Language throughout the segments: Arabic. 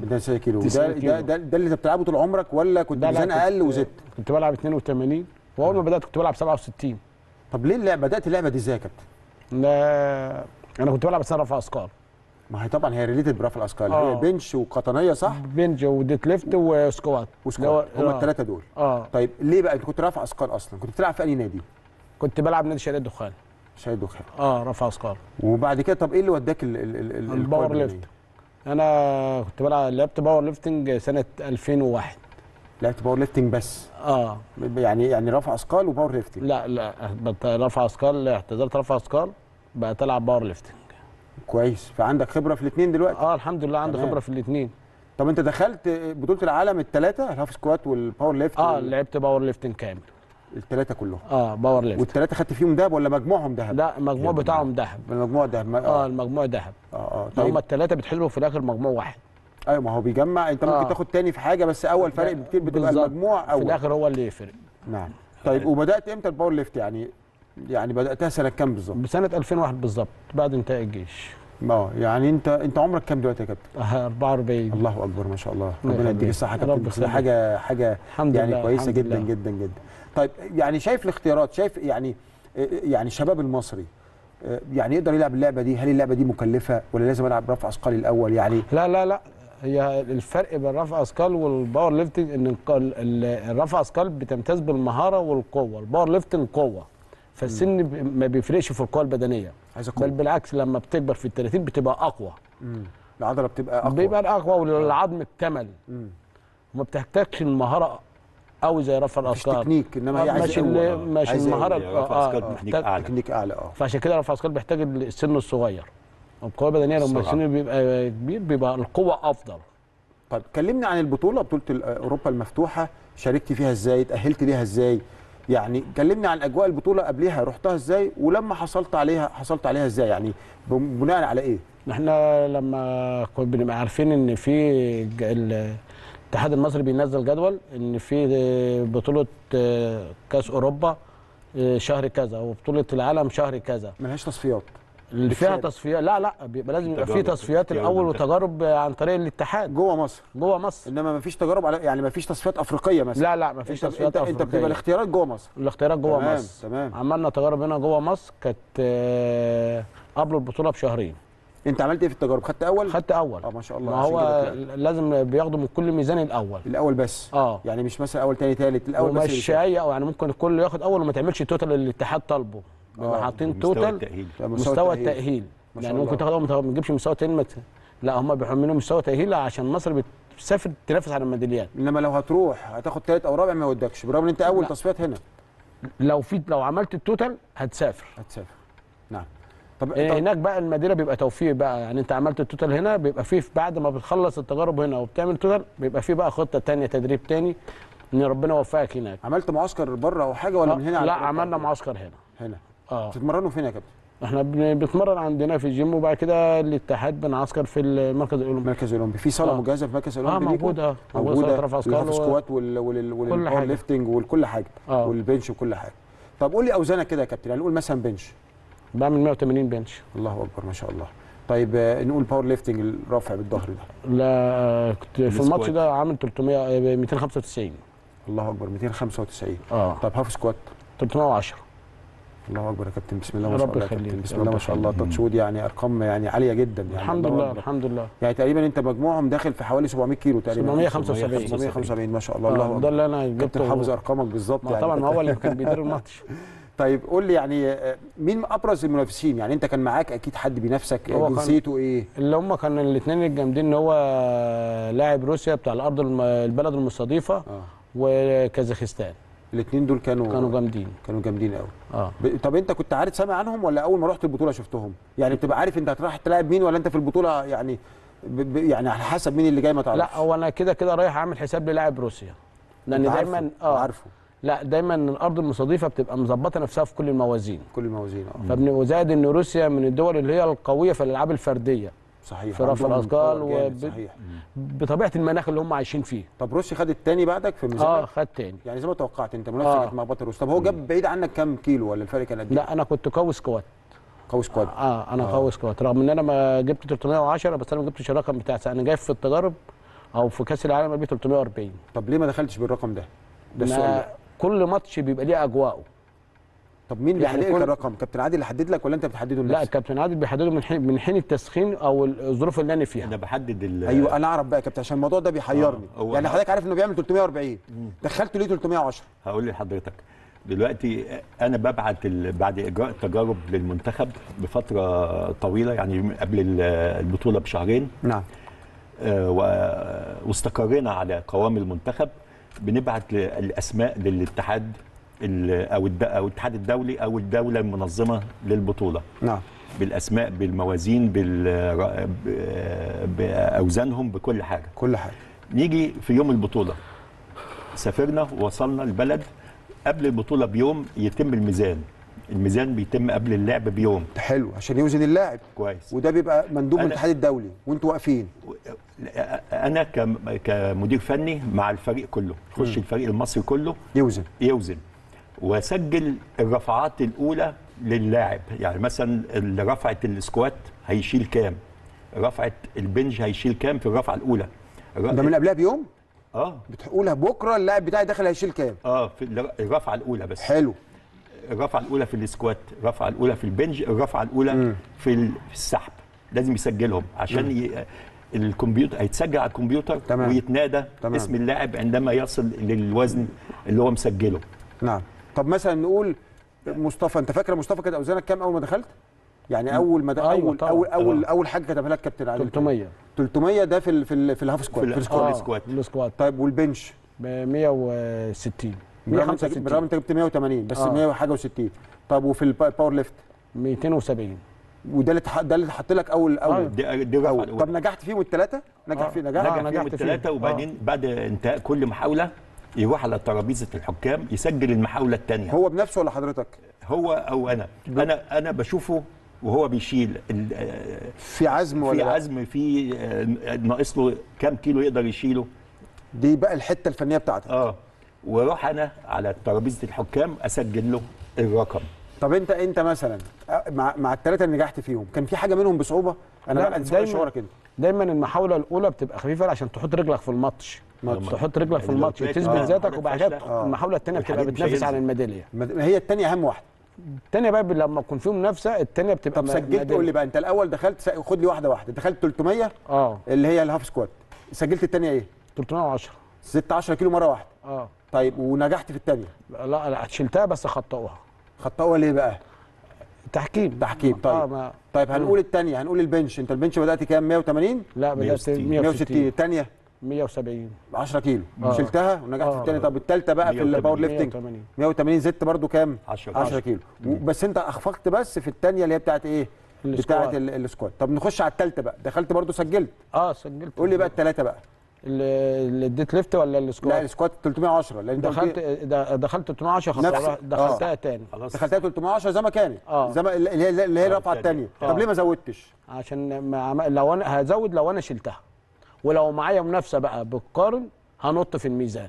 92 كيلو. ده اللي انت بتلعبه طول عمرك ولا كنت ميزان اقل وزدت؟ كنت بلعب 82 واول ما بدات كنت بلعب 67. طب ليه اللعبه بدات اللعبه دي ازاي يا كابتن؟ لا انا كنت بلعب بس رفع اثقال. ما هي طبعا هي ريليتد برفع الاثقال، هي بنش وقطنيه صح؟ بنش وديت ليفت وسكوات. وسكوات هم الثلاثه دول. طيب ليه بقى انت كنت رافع اثقال اصلا؟ كنت بتلعب في اي نادي؟ كنت بلعب نادي شهيد الدخان. شهيد الدخان. رفع اثقال. وبعد كده طب ايه اللي وداك الباور ليفت؟ انا كنت بلعب لعبت باور ليفتنج سنه 2001. لعبت باور ليفتنج بس؟ يعني رفع اثقال وباور ليفتنج؟ لا رفع اثقال، اعتزلت رفع اثقال بقيت العب باور ليفتنج. كويس، فعندك خبره في الاثنين دلوقتي؟ الحمد لله عندي خبره في الاثنين. طب انت دخلت بطوله العالم الثلاثه الهاف سكوات والباور ليفت؟ لعبت باور ليفتنج كامل الثلاثه كلهم. باور ليفت. والثلاثه خدت فيهم دهب ولا مجموعهم دهب؟ لا المجموع بتاعهم دهب. المجموع دهب. المجموع دهب. طيب هم الثلاثه بيتحسبوا في الاخر مجموع واحد. ايوه ما هو بيجمع، انت ممكن تاخد تاني في حاجه بس اول فرق بكتير بتبقى المجموع اول. في الاخر هو اللي يفرق. نعم. طيب وبدات امتى الباور ليفت يعني بداتها سنه كام بالظبط؟ بسنه 2001 بالظبط بعد انتهاء الجيش. يعني انت عمرك كام دلوقتي يا كابتن؟ 44. الله اكبر ما شاء الله، ربنا يديك الصحه يا كابتن. حاجه يعني كويسه جدا جدا جدا. طيب يعني شايف الاختيارات، شايف يعني الشباب المصري يعني يقدر يلعب اللعبه دي؟ هل اللعبه دي مكلفه ولا لازم العب رفع اثقال الاول يعني؟ لا هي الفرق بين رفع اثقال والباور ليفتنج ان الرفع اثقال بتمتاز بالمهاره والقوه، الباور ليفتنج قوه. فالسن ما بيفرقش في القوه البدنيه، بل بالعكس لما بتكبر في ال30 بتبقى اقوى. العضله بيبقى اقوى والعظم اكتمل. وما بتحتاجش المهاره قوي زي رفع الاثقال. مش تكنيك، انما هي عايز المهاره رفع اثقال تكنيك اعلى. فعشان كده رفع الاثقال بيحتاج السن الصغير. القوه البدنيه لما السن بيبقى كبير بيبقى القوه افضل. طيب كلمني عن البطوله، بطوله اوروبا المفتوحه، شاركت فيها ازاي؟ تاهلت ليها ازاي؟ يعني كلمني عن اجواء البطوله، قبلها رحتها ازاي ولما حصلت عليها ازاي؟ يعني بناء على ايه؟ احنا لما كنا بنبقى عارفين ان في الاتحاد المصري بينزل جدول ان في بطوله كاس اوروبا شهر كذا وبطوله العالم شهر كذا. ملهاش تصفيات؟ اللي فيها تصفيات لا بيبقى لازم يبقى في تصفيات الاول وتجارب عن طريق الاتحاد جوه مصر، انما مفيش تجارب على يعني مفيش تصفيات افريقيه مثلا. لا مفيش تصفيات افريقيه. انت بتبقى الاختيارات جوه مصر تمام مصر. تمام. عملنا تجارب هنا جوه مصر كانت قبل البطوله بشهرين. انت عملت ايه في التجارب؟ خدت اول. ما شاء الله. ما هو لازم بياخدوا من كل ميزان الاول بس. يعني مش مثلا اول تاني تالت، الاول بس مش اي، او يعني ممكن الكل ياخد اول وما تعملش توتال اللي الاتحاد طالبه. حاطين توتال مستوى التأهيل. يعني ممكن تاخد اول ما تجيبش مستوى تأهيل، لا هم بيحملوا مستوى تأهيل عشان مصر بتسافر تنافس على الميداليات. انما لو هتروح هتاخد ثالث او رابع ما يودكش، برغم ان انت اول تصفيات هنا. لو عملت التوتال هتسافر. نعم. طب هناك بقى المدينه بيبقى توفيق بقى، يعني انت عملت التوتال هنا بيبقى فيه بعد ما بتخلص التجارب هنا وبتعمل توتال بيبقى فيه بقى خطه ثانيه، تدريب ثاني، ان ربنا وفقك هناك. عملت معسكر بره او حاجه ولا من هنا؟ لا عملنا معسكر هنا. بتتمرنوا فين يا كابتن؟ احنا بنتمرن عندنا في الجيم، وبعد كده الاتحاد بنعسكر في المركز الاولمبي. المركز الاولمبي في صاله مجهزه في المركز الاولمبي. موجوده صاله رفع اثقال والسكوات والباور ليفتنج وكل حاجه. والبنش وكل حاجه. طب قول لي اوزانك كده يا كابتن، يعني نقول مثلا بنش. بعمل 180 بنش. الله اكبر ما شاء الله. طيب نقول باور ليفتنج الرفع بالظهر ده. لا كنت في الماتش ده عامل 295. الله اكبر 295. طب هاف سكوات 310. الله اكبر يا كابتن، بسم الله ما شاء الله. بسم الله ما شاء الله، تاتشود يعني ارقام يعني عاليه جدا يعني. الحمد لله. يعني تقريبا انت مجموعهم داخل في حوالي 700 كيلو تقريبا. 775 ما شاء الله. الله اكبر. ده اللي انا جبته. كابتن حافظ ارقامك بالظبط يعني. طبعا هو اللي كان بيدير الماتش. طيب قول لي يعني مين ابرز المنافسين؟ يعني انت كان معاك اكيد حد بينافسك، جنسيته ايه؟ اللي هم كانوا الاثنين الجامدين، ان هو لاعب روسيا بتاع الارض البلد المستضيفه وكازاخستان. الاثنين دول كانوا جامدين قوي. طب انت كنت عارف سامع عنهم ولا اول ما رحت البطوله شفتهم؟ يعني بتبقى عارف انت هتروح تلاعب مين ولا انت في البطوله يعني على حسب مين اللي جاي ما تعرفش؟ لا هو انا كده رايح اعمل حساب للاعب روسيا، لان دايما عارفه. لا دايما الارض المستضيفه بتبقى مظبطه نفسها في كل الموازين. وزائد ان روسيا من الدول اللي هي القويه في الالعاب الفرديه. صحيح. في رفع الاثقال بطبيعه المناخ اللي هم عايشين فيه. طب روسيا خد الثاني بعدك في الميزان؟ خد ثاني. يعني زي ما توقعت انت منافسه مع بطل روسيا. طب هو جاب بعيد عنك كام كيلو ولا الفرق كان قد ايه؟ لا انا كنت قوي سكواد. انا قوي سكواد، رغم ان انا ما جبت 310 بس انا ما جبتش الرقم بتاع. انا جاي في التجارب او في كاس العالم 1340. طب ليه ما دخلتش بالرقم ده؟ ده السؤال. كل ماتش بيبقى ليه اجواءه. طب مين اللي بيحدد لك الرقم؟ كابتن عادل اللي حدد لك ولا انت بتحدده لنفسك؟ لا كابتن عادل بيحدده من حين التسخين او الظروف اللي انا فيها. انا بحدد ايوه انا اعرف بقى يا كابتن عشان الموضوع ده بيحيرني. يعني حضرتك عارف انه بيعمل 340، دخلته ليه 310؟ هقول لحضرتك دلوقتي انا ببعت بعد اجراء التجارب للمنتخب بفتره طويله، يعني قبل البطوله بشهرين. نعم. واستقرينا على قوام المنتخب، بنبعت الاسماء للاتحاد او الاتحاد الدولي او الدوله المنظمه للبطوله. نعم. بالاسماء بالموازين باوزانهم بكل حاجه. كل حاجه. نيجي في يوم البطوله، سافرنا ووصلنا البلد، قبل البطوله بيوم يتم الميزان. الميزان بيتم قبل اللعب بيوم. حلو عشان يوزن اللاعب كويس، وده بيبقى مندوب من الاتحاد الدولي وانتوا واقفين. انا كمدير فني مع الفريق كله، خش الفريق المصري كله يوزن وسجل الرفعات الاولى للاعب. يعني مثلا اللي رفعت السكوات هيشيل كام، رفعت البنج هيشيل كام في الرفعه الاولى. ده من قبلها بيوم. بتقولها بكره اللاعب بتاعي داخل هيشيل كام. في الرفعه الاولى بس. حلو. الرفعه الاولى في السكوات، الرفعه الاولى في البنج، الرفعه الاولى في السحب، لازم يسجلهم عشان الكمبيوتر هيتسجل على الكمبيوتر. تمام. ويتنادى. تمام. اسم اللاعب عندما يصل للوزن اللي هو مسجله. نعم. طب مثلا نقول مصطفى، انت فاكر مصطفى كانت اوزانك كام اول ما دخلت؟ يعني اول ما اول حاجه كتبها لك كابتن علي 300 ده في الهاف سكوات، في السكوات. طيب والبنش 160 165 بالرغم انت جبت 180 بس 100 حاجه و60. طب وفي الباور ليفت 270، وده اللي اتحط لك اول دي اول. طب نجحت فيهم الثلاثه؟ نجح فيهم الثلاثه، وبعدين بعد انتهاء كل محاوله يروح على ترابيزه الحكام يسجل المحاوله الثانيه. هو بنفسه ولا حضرتك؟ هو او انا انا بشوفه وهو بيشيل. في عزم ولا في عزم؟ في ناقص له كام كيلو يقدر يشيله. دي بقى الحته الفنيه بتاعتك. واروح انا على ترابيزه الحكام اسجل له الرقم. طب انت مثلا مع الثلاثه اللي نجحت فيهم كان في حاجه منهم بصعوبه؟ انا بقى دايما المحاوله الاولى بتبقى خفيفه عشان تحط رجلك في الماتش، تحط رجلك في الماتش تثبت ذاتك، وبعد كده المحاوله الثانيه بتبقى بتنافس على الميداليه. هي الثانيه اهم واحده. الثانيه بقى لما يكون فيه منافسه الثانيه بتبقى. طب سجلت، قول لي بقى انت الاول دخلت، خد لي واحده. دخلت 300 اللي هي الهاف سكوات، سجلت الثانيه ايه؟ 310 16 كيلو مره واحده. طيب ونجحت في الثانيه؟ لا شلتها بس خطأوها ليه بقى؟ تحكيم. طيب طيب هنقول الثانيه، هنقول البنش. انت البنش بدات كام؟ 180. لا بدات 160. الثانيه 170 10 كيلو. شلتها ونجحت في الثانيه. طب الثالثه بقى في الباور ليفتنج 180 زدت برضو كام؟ 10 كيلو. بس انت اخفقت بس في الثانيه اللي هي بتاعت ايه؟ بتاعت السكوات. طب نخش على الثالثه بقى، دخلت برضو سجلت. سجلت. قول لي بقى الثلاثه بقى، الديت ليفت ولا السكوات؟ لا السكوات 310 لان دخلت 310 خلاص دخلتها تاني. دخلتها 310 زي ما كانت، زي ما اللي هي الرفعه الثانيه. طب ليه ما زودتش؟ عشان لو انا هزود، لو انا شلتها ولو معايا منافسه بقى بتقارن هنط في الميزان.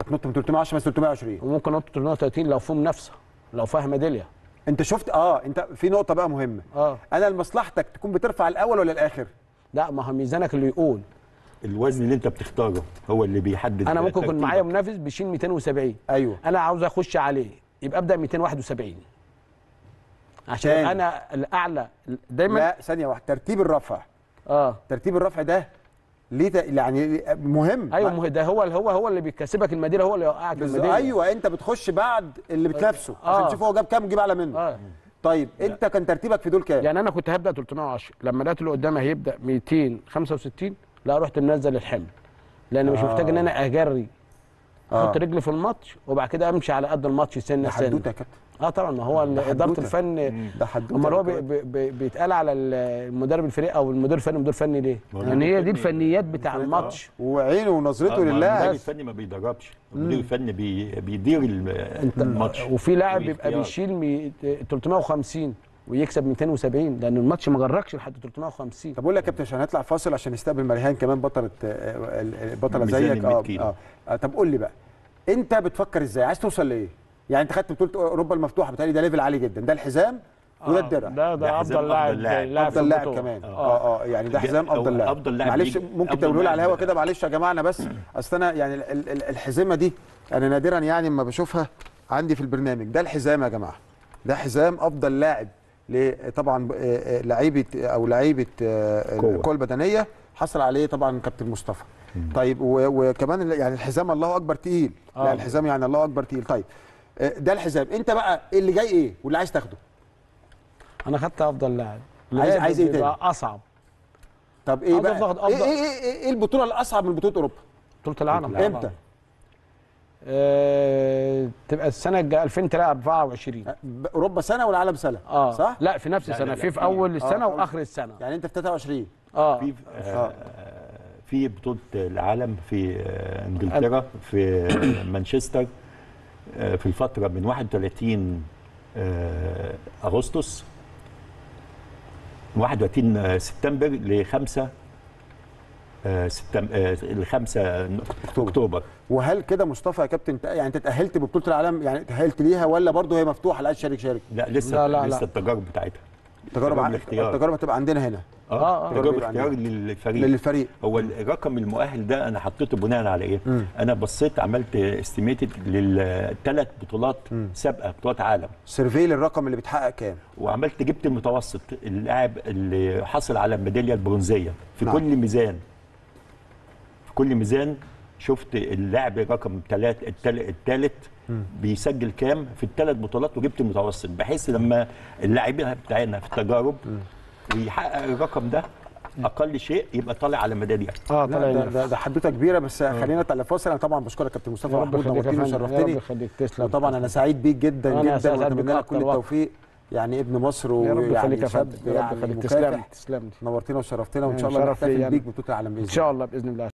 هتنط من 310 بس 320، وممكن انط 330 لو في منافسه، لو فيها ميداليه. انت شفت انت في نقطه بقى مهمه. انا لمصلحتك تكون بترفع الاول ولا الاخر؟ لا ما هو ميزانك اللي يقول الوزن اللي انت بتختاره هو اللي بيحدد. انا ممكن يكون معايا منافس بيشيل 270. ايوه انا عاوز اخش عليه، يبقى ابدا 271 عشان انا الاعلى دايما. لا ثانيه واحده، ترتيب الرفع. ترتيب الرفع ده ليه يعني مهم. ايوه ده هو اللي بيكسبك المدينه، هو اللي يوقعك المدينه. ايوه انت بتخش بعد اللي بتنافسه عشان تشوف هو جاب كام، جيب اعلى منه. طيب انت كان ترتيبك في دول كام؟ يعني انا كنت هبدا 310، لما لقيت اللي قدامي هيبدا 265 لا رحت منزل الحمل، لان مش محتاج ان انا اجري، احط رجلي في الماتش وبعد كده امشي على قد الماتش سنه سنه. حدوته يا كابتن. طبعا ما هو اداره الفن. ده حدوته. امال هو بيتقال على المدرب الفريق او المدير الفني مدير فني ليه؟ لان هي دي الفنيات بتاع الماتش وعينه ونظرته للاعب. المدير الفني ما بيدربش، المدير الفني بيدير الماتش. وفي لاعب بيبقى بيشيل 350 ويكسب 270 لان الماتش ما جركش لحد 350. طب اقول لك يا كابتن عشان هنطلع فاصل عشان نستقبل مريهان كمان بطله زيك. طب قول لي بقى انت بتفكر ازاي؟ عايز توصل لايه؟ يعني انت خدت بطوله اوروبا المفتوحه، بتهيألي ده ليفل عالي جدا، ده الحزام ولا الدرع. ده افضل لاعب. افضل لاعب كمان. يعني ده حزام افضل لاعب. معلش ممكن تقولوا لي على الهوا كده، معلش يا جماعه انا بس اصل انا يعني الحزمه دي انا نادرا يعني ما بشوفها عندي في البرنامج. ده الحزام يا جماعه، ده حزام افضل لاعب طبعا لعيبه القوه البدنيه، حصل عليه طبعا كابتن مصطفى. طيب وكمان يعني الحزام الله اكبر تقيل. لا الحزام يعني الله اكبر تقيل. طيب ده الحزام، انت بقى اللي جاي ايه واللي عايز تاخده؟ انا خدت افضل لاعب. عايز ايه تاني؟ اصعب. طب ايه بقى؟ أفضل. إيه, إيه, ايه ايه البطوله الاصعب من بطوله اوروبا؟ بطوله العالم. امتى؟ تبقى السنه الجايه 2023. اوروبا سنه والعالم سنه. صح؟ لا في نفس السنه، في اول السنه واخر السنه. يعني انت في 23 في بطوله العالم في انجلترا في مانشستر في الفتره من 31 اغسطس 31 سبتمبر ل 5 اكتوبر. وهل كده مصطفى يا كابتن يعني انت اتاهلت ببطوله العالم، يعني اتاهلت ليها ولا برضه هي مفتوحه اللي عايز شارك؟ لا لسه، لسه التجارب بتاعتها. التجارب هتبقى عندنا هنا. تجارب اختيار للفريق. هو الرقم المؤهل ده انا حطيته بناء على ايه؟ انا بصيت عملت استيميتد للثلاث بطولات سابقه، بطولات عالم، سيرفي للرقم اللي بيتحقق كام، وعملت جبت المتوسط اللاعب اللي حصل على الميداليه البرونزيه في كل ميزان. في كل ميزان شفت اللاعب رقم الثالث بيسجل كام في الثلاث بطولات، وجبت المتوسط بحيث لما اللاعبين بتاعنا في التجارب ويحقق الرقم ده اقل شيء يبقى طالع على ميداليه. طالع. ده حدوته كبيره، بس خلينا طلع فاصل. انا طبعا بشكرك يا كابتن مصطفى محمود، نورتني وشرفتني. طبعا انا سعيد بيك جدا جدا، واتمنى لك كل التوفيق. يعني ابن مصر ويعني شاب يعني مكافح. نورتنا وشرفتنا، وان شاء الله نحتفل بيك بطوله العالم باذن الله.